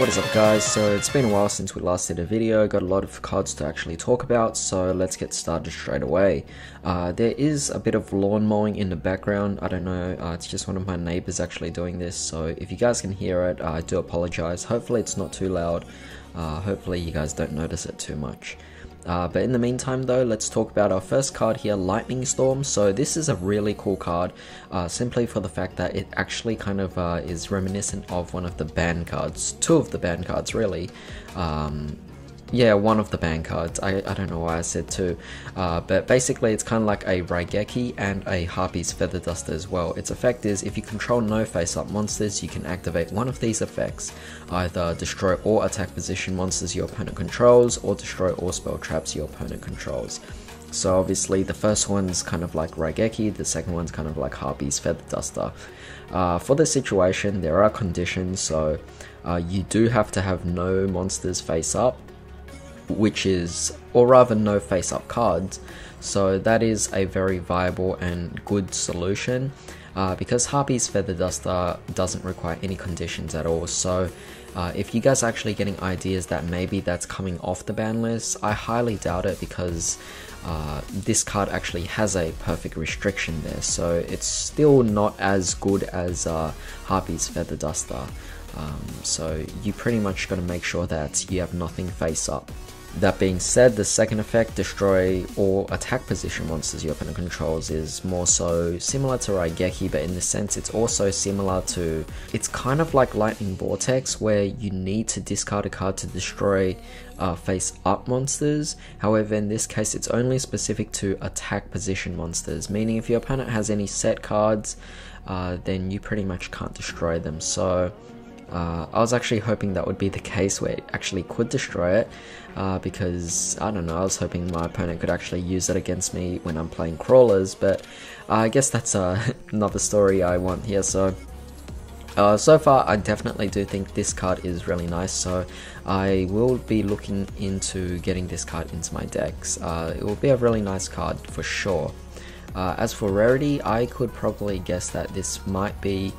what is up guys, so it's been a while since we last did a video. Got a lot of cards to actually talk about, so let's get started straight away. There is a bit of lawn mowing in the background, I don't know, it's just one of my neighbors actually doing this, so if you guys can hear it, I do apologize. Hopefully it's not too loud, hopefully you guys don't notice it too much. But in the meantime though, let's talk about our first card here, Lightning Storm. So this is a really cool card, simply for the fact that it actually kind of is reminiscent of one of the banned cards, two of the banned cards really. Yeah, one of the banned cards, I don't know why I said two. But basically it's kind of like a Raigeki and a Harpy's Feather Duster as well. Its effect is if you control no face-up monsters, you can activate one of these effects. Either destroy all attack position monsters your opponent controls, or destroy all spell traps your opponent controls. So obviously the first one's kind of like Raigeki, the second one's kind of like Harpy's Feather Duster. For this situation, there are conditions, so you do have to have no monsters face up, which is, or rather no face-up cards, so that is a very viable and good solution, because Harpy's Feather Duster doesn't require any conditions at all. So if you guys are actually getting ideas that maybe that's coming off the ban list, I highly doubt it, because this card actually has a perfect restriction there, so it's still not as good as Harpy's Feather Duster. So you pretty much got to make sure that you have nothing face up. That being said, the second effect, destroy all attack position monsters your opponent controls, is more so similar to Raigeki, but in the sense it's also similar to, it's kind of like Lightning Vortex, where you need to discard a card to destroy face up monsters. However, in this case it's only specific to attack position monsters, meaning if your opponent has any set cards, then you pretty much can't destroy them. So I was actually hoping that would be the case, where it actually could destroy it, because, I don't know, I was hoping my opponent could actually use it against me when I'm playing crawlers, but I guess that's another story I want here. So so far I definitely do think this card is really nice, so I will be looking into getting this card into my decks. It will be a really nice card for sure. As for rarity, I could probably guess that this might be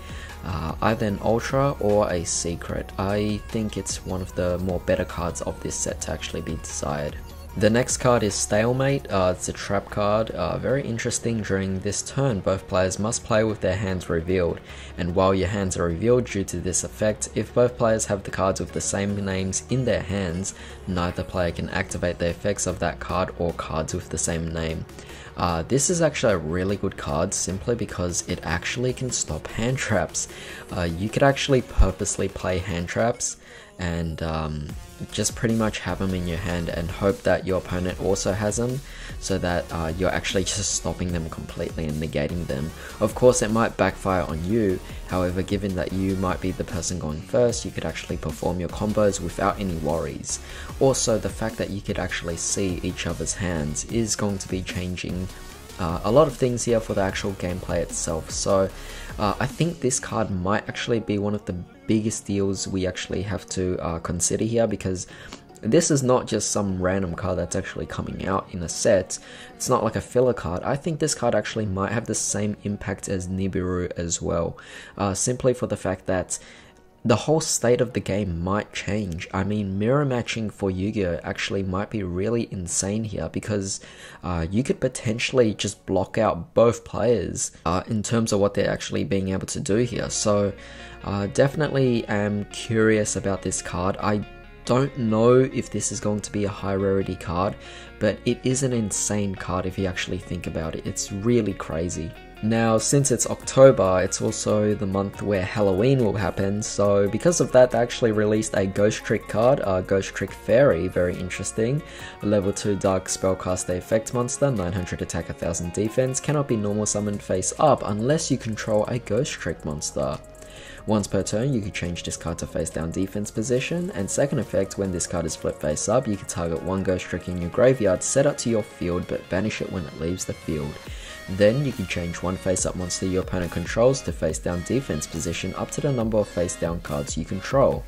either an ultra or a secret. I think it's one of the more better cards of this set to actually be desired. The next card is Stalemate. It's a trap card, very interesting. During this turn, both players must play with their hands revealed, and while your hands are revealed due to this effect, if both players have the cards with the same names in their hands, neither player can activate the effects of that card or cards with the same name. This is actually a really good card, simply because it actually can stop hand traps. You could actually purposely play hand traps and just pretty much have them in your hand and hope that your opponent also has them, so that you're actually just stopping them completely and negating them. Of course it might backfire on you, however given that you might be the person going first, you could actually perform your combos without any worries. Also the fact that you could actually see each other's hands is going to be changing a lot of things here for the actual gameplay itself. So I think this card might actually be one of the biggest deals we actually have to consider here, because this is not just some random card that's actually coming out in a set. It's not like a filler card. I think this card actually might have the same impact as Nibiru as well, simply for the fact that the whole state of the game might change. I mean, mirror matching for Yu-Gi-Oh actually might be really insane here, because you could potentially just block out both players in terms of what they're actually being able to do here. So definitely am curious about this card. I don't know if this is going to be a high rarity card, but it is an insane card if you actually think about it. It's really crazy. Now, since it's October, it's also the month where Halloween will happen, so because of that, they actually released a Ghost Trick card, Ghost Trick Fairy, very interesting. A level 2 Dark Spellcaster effect monster, 900 attack, 1000 defense, cannot be normal summoned face up unless you control a Ghost Trick monster. Once per turn, you can change this card to face down defense position, and second effect, when this card is flipped face up, you can target one Ghost Trick in your graveyard, set up to your field, but banish it when it leaves the field. Then you can change one face up monster your opponent controls to face down defense position, up to the number of face down cards you control.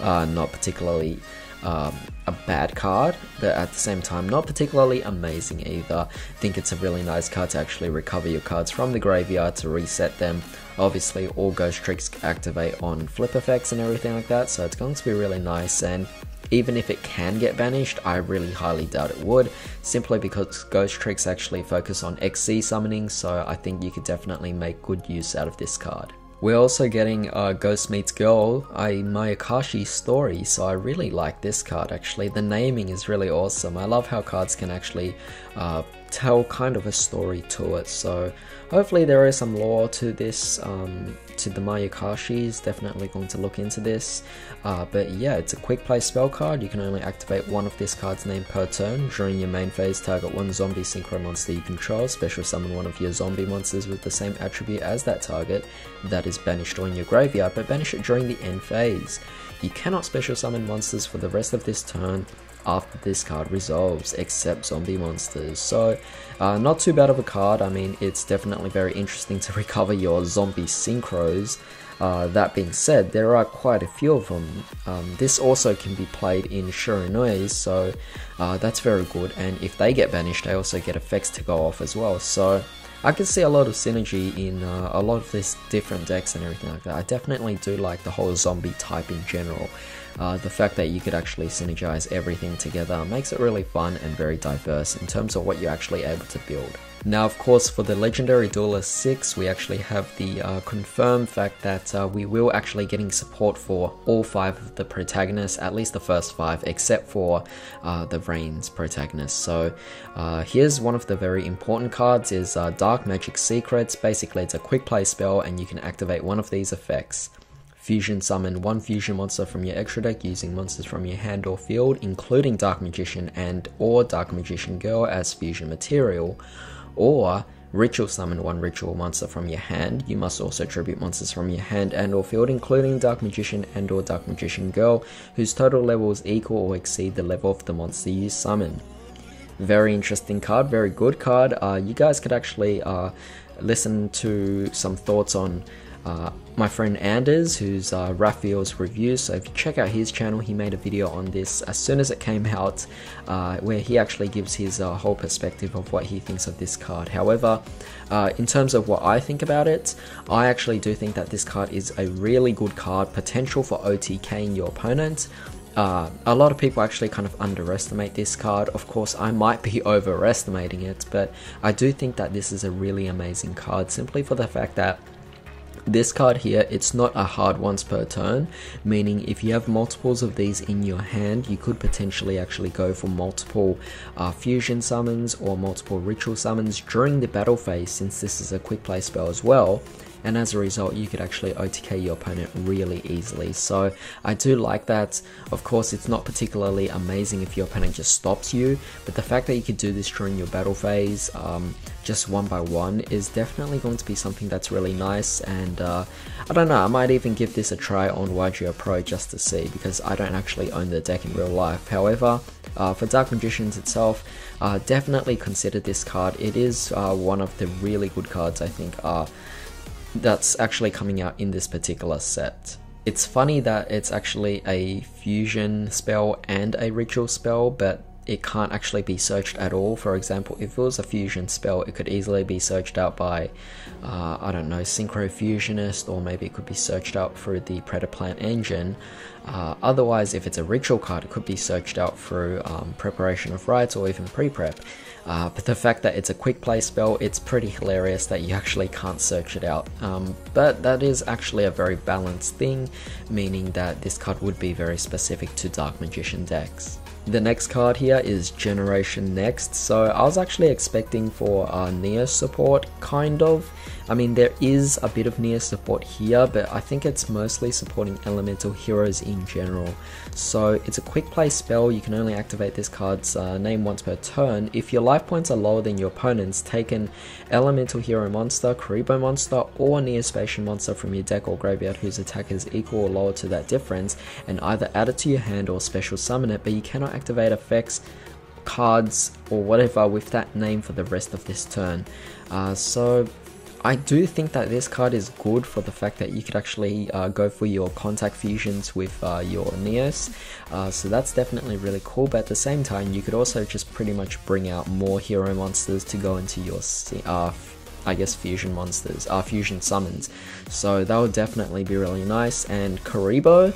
Not particularly a bad card, but at the same time not particularly amazing either. I think it's a really nice card to actually recover your cards from the graveyard to reset them. Obviously all Ghost Tricks activate on flip effects and everything like that, so it's going to be really nice. And even if it can get banished, I really highly doubt it would, simply because Ghost Tricks actually focus on XC summoning, so I think you could definitely make good use out of this card. We're also getting Ghost Meets Girl, a Mayakashi story, so I really like this card actually. The naming is really awesome. I love how cards can actually tell kind of a story to it, so hopefully there is some lore to this, to the Mayakashis. Definitely going to look into this, but yeah, it's a quick play spell card. You can only activate one of this card's name per turn. During your main phase, target one zombie synchro monster you control, special summon one of your zombie monsters with the same attribute as that target that is banished on your graveyard, but banish it during the end phase. You cannot special summon monsters for the rest of this turn after this card resolves, except zombie monsters. So not too bad of a card. I mean, it's definitely very interesting to recover your zombie synchros. That being said, there are quite a few of them. This also can be played in Shirinoi's, so that's very good. And if they get banished, they also get effects to go off as well, so I can see a lot of synergy in a lot of these different decks and everything like that. I definitely do like the whole zombie type in general. The fact that you could actually synergize everything together makes it really fun and very diverse in terms of what you're actually able to build. Now, of course, for the Legendary Duelist 6, we actually have the confirmed fact that we will actually getting support for all 5 of the protagonists, at least the first 5, except for the Rain's protagonist. So here's one of the very important cards, is Dark Magic Secrets. Basically, it's a quick play spell and you can activate one of these effects. Fusion summon one fusion monster from your extra deck using monsters from your hand or field, including Dark Magician and or Dark Magician Girl as fusion material, or ritual summon one ritual monster from your hand. You must also tribute monsters from your hand and or field, including Dark Magician and or Dark Magician Girl, whose total levels equal or exceed the level of the monster you summon. Very interesting card, very good card. You guys could actually listen to some thoughts on my friend Anders, who's Raphael's review, so if you check out his channel, he made a video on this as soon as it came out, where he actually gives his whole perspective of what he thinks of this card. However, in terms of what I think about it, I actually do think that this card is a really good card, potential for OTKing your opponent. A lot of people actually kind of underestimate this card. Of course, I might be overestimating it, but I do think that this is a really amazing card, simply for the fact that this card here, it's not a hard once per turn, meaning if you have multiples of these in your hand, you could potentially actually go for multiple fusion summons or multiple ritual summons during the battle phase, since this is a quick play spell as well. And as a result, you could actually OTK your opponent really easily. So I do like that. Of course, it's not particularly amazing if your opponent just stops you, but the fact that you could do this during your battle phase, just one by one, is definitely going to be something that's really nice. And I don't know, I might even give this a try on YGO Pro just to see, because I don't actually own the deck in real life. However, for Dark Magicians itself, definitely consider this card. It is one of the really good cards, I think, that's actually coming out in this particular set. It's funny that it's actually a fusion spell and a ritual spell, but it can't actually be searched at all. For example, if it was a fusion spell, it could easily be searched out by, I don't know, Synchro Fusionist, or maybe it could be searched out through the Predaplant engine. Otherwise, if it's a ritual card, it could be searched out through Preparation of Rites or even Pre-Prep. But the fact that it's a quick play spell, it's pretty hilarious that you actually can't search it out. But that is actually a very balanced thing, meaning that this card would be very specific to Dark Magician decks. The next card here is Generation Next. So I was actually expecting for Neos support, kind of. I mean, there is a bit of Neos support here, but I think it's mostly supporting Elemental Heroes in general. So it's a quick play spell. You can only activate this card's name once per turn. If your life points are lower than your opponent's, take an Elemental Hero monster, Kuribo monster, or Neospatian monster from your deck or graveyard whose attack is equal or lower to that difference, and either add it to your hand or special summon it, but you cannot activate effects, cards, or whatever with that name for the rest of this turn. So I do think that this card is good for the fact that you could actually go for your contact fusions with your Neos, so that's definitely really cool. But at the same time, you could also just pretty much bring out more hero monsters to go into your I guess fusion monsters, fusion summons, so that would definitely be really nice. And Kuribo,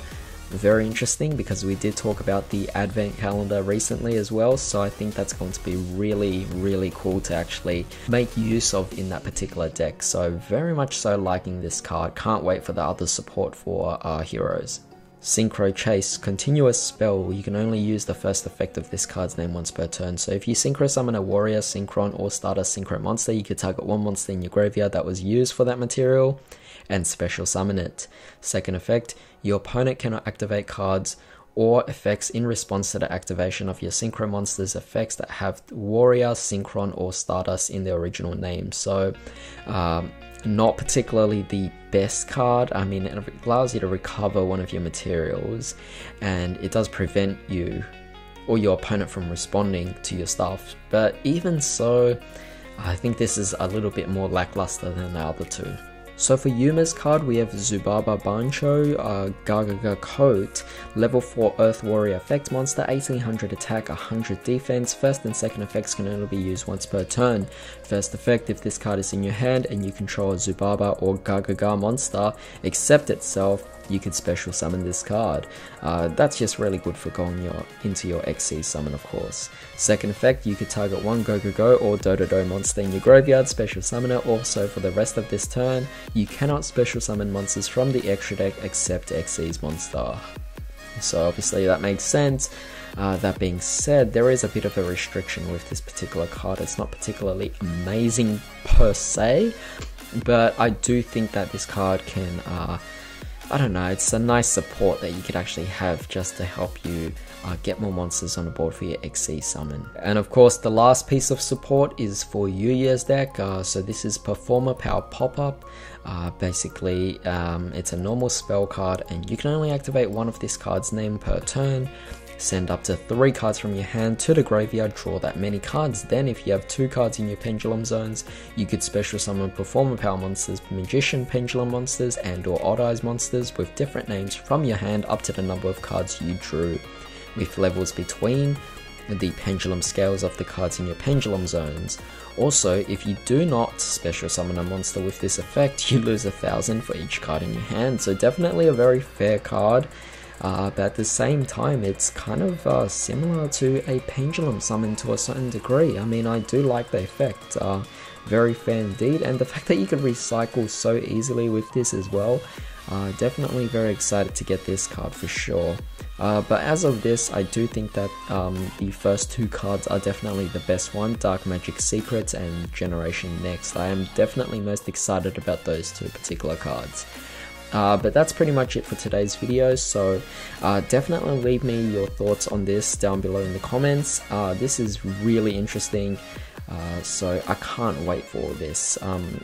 very interesting, because we did talk about the advent calendar recently as well, so I think that's going to be really, really cool to actually make use of in that particular deck. So very much so liking this card, can't wait for the other support for our heroes. Synchro Chase, continuous spell. You can only use the first effect of this card's name once per turn. So if you synchro summon a warrior, synchron, or starter synchro monster, you could target one monster in your graveyard that was used for that material and special summon it. Second effect, your opponent cannot activate cards or effects in response to the activation of your synchro monster's effects that have warrior, synchron, or stardust in their original name. So not particularly the best card. I mean, it allows you to recover one of your materials, and it does prevent you or your opponent from responding to your stuff, but even so, I think this is a little bit more lackluster than the other two. So for Yuma's card, we have Zubaba Bancho, Gagaga Coat, level 4 Earth Warrior effect monster, 1800 attack, 100 defense. First and second effects can only be used once per turn. First effect, if this card is in your hand and you control a Zubaba or Gagaga monster except itself, you could special summon this card. That's just really good for going into your XC summon, of course. Second effect, you could target one GoGoGo or Dodo Do monster in your graveyard, special summon it. Also, for the rest of this turn, you cannot special summon monsters from the extra deck except XC's monster. So obviously that makes sense. That being said, there is a bit of a restriction with this particular card. It's not particularly amazing per se, but I do think that this card can I don't know, it's a nice support that you could actually have just to help you get more monsters on the board for your XC summon. And of course, the last piece of support is for Yuya's deck. So this is Performer Power pop-up. Basically, it's a normal spell card, and you can only activate one of this card's name per turn. Send up to 3 cards from your hand to the graveyard, draw that many cards. Then if you have 2 cards in your pendulum zones, you could special summon Performer Power monsters, Magician Pendulum monsters, and or Odd Eyes monsters with different names from your hand up to the number of cards you drew, with levels between the pendulum scales of the cards in your pendulum zones. Also, if you do not special summon a monster with this effect, you lose 1,000 for each card in your hand. So definitely a very fair card. But at the same time, it's kind of similar to a pendulum summon to a certain degree. I mean, I do like the effect, very fair indeed, and the fact that you can recycle so easily with this as well, definitely very excited to get this card for sure. But as of this, I do think that the first 2 cards are definitely the best one, Dark Magic Secrets and Generation Next. I am definitely most excited about those 2 particular cards. But that's pretty much it for today's video, so definitely leave me your thoughts on this down below in the comments. This is really interesting, so I can't wait for this.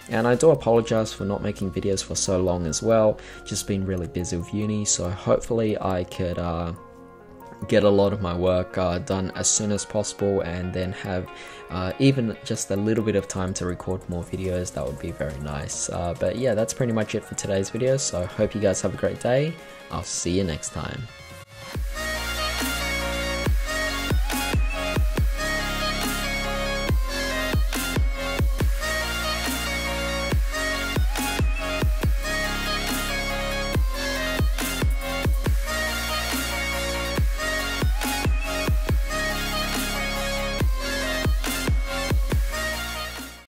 And I do apologize for not making videos for so long as well, just been really busy with uni, so hopefully I could get a lot of my work done as soon as possible, and then have even just a little bit of time to record more videos. That would be very nice. But yeah, that's pretty much it for today's video, so I hope you guys have a great day. I'll see you next time.